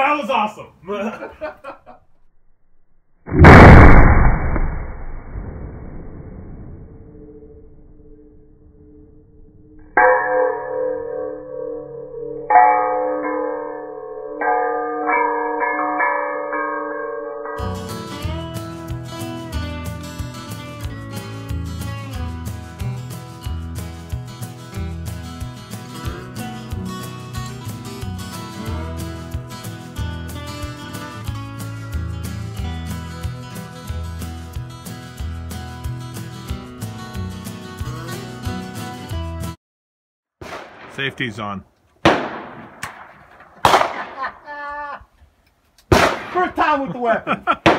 That was awesome. Safety's on. First time with the weapon.